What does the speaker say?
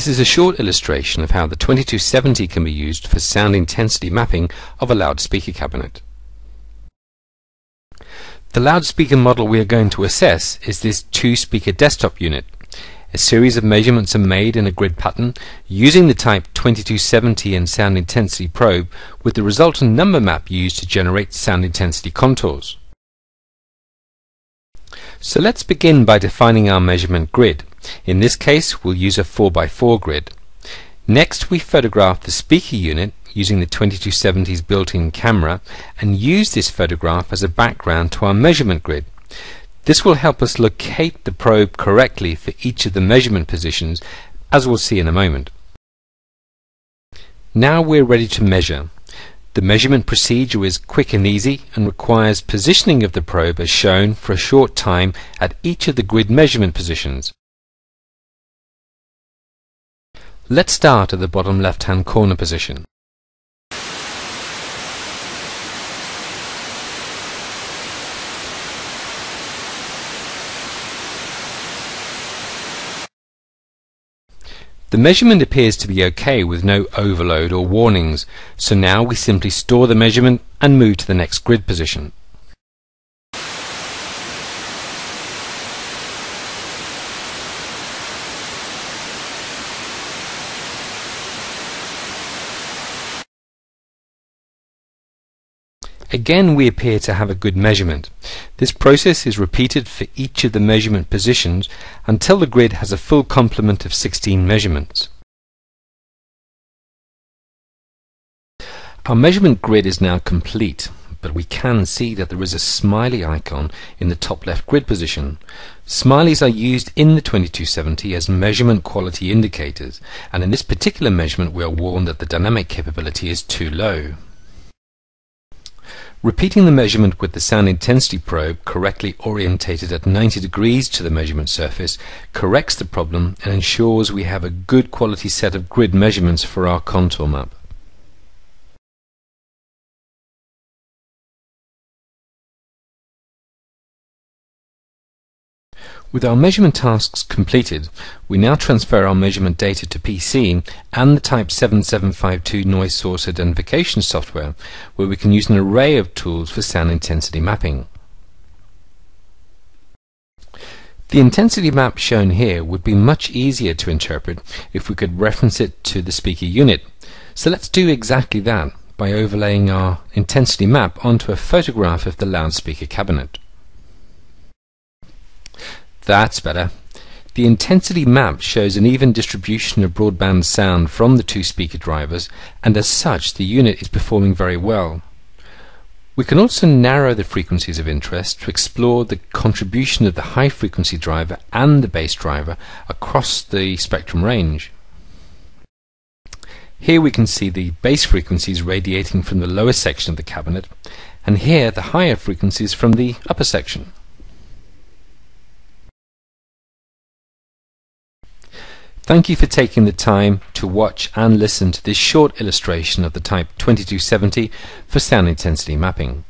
This is a short illustration of how the 2270 can be used for sound intensity mapping of a loudspeaker cabinet. The loudspeaker model we are going to assess is this two-speaker desktop unit. A series of measurements are made in a grid pattern using the Type 2270 and sound intensity probe, with the resultant number map used to generate sound intensity contours. So let's begin by defining our measurement grid. In this case, we'll use a 4x4 grid. Next, we photograph the speaker unit using the 2270's built-in camera and use this photograph as a background to our measurement grid. This will help us locate the probe correctly for each of the measurement positions, as we'll see in a moment. Now we're ready to measure. The measurement procedure is quick and easy and requires positioning of the probe as shown for a short time at each of the grid measurement positions. Let's start at the bottom left-hand corner position. The measurement appears to be okay with no overload or warnings, so now we simply store the measurement and move to the next grid position. Again, we appear to have a good measurement. This process is repeated for each of the measurement positions until the grid has a full complement of 16 measurements. Our measurement grid is now complete, but we can see that there is a smiley icon in the top left grid position. Smileys are used in the 2270 as measurement quality indicators, and in this particular measurement we are warned that the dynamic capability is too low. Repeating the measurement with the sound intensity probe, correctly orientated at 90 degrees to the measurement surface, corrects the problem and ensures we have a good quality set of grid measurements for our contour map. With our measurement tasks completed, we now transfer our measurement data to PC and the Type 7752 Noise Source Identification software, where we can use an array of tools for sound intensity mapping. The intensity map shown here would be much easier to interpret if we could reference it to the speaker unit. So let's do exactly that by overlaying our intensity map onto a photograph of the loudspeaker cabinet. That's better. The intensity map shows an even distribution of broadband sound from the two speaker drivers, and as such the unit is performing very well. We can also narrow the frequencies of interest to explore the contribution of the high frequency driver and the bass driver across the spectrum range. Here we can see the bass frequencies radiating from the lower section of the cabinet, and here the higher frequencies from the upper section. Thank you for taking the time to watch and listen to this short illustration of the Type 2270 for sound intensity mapping.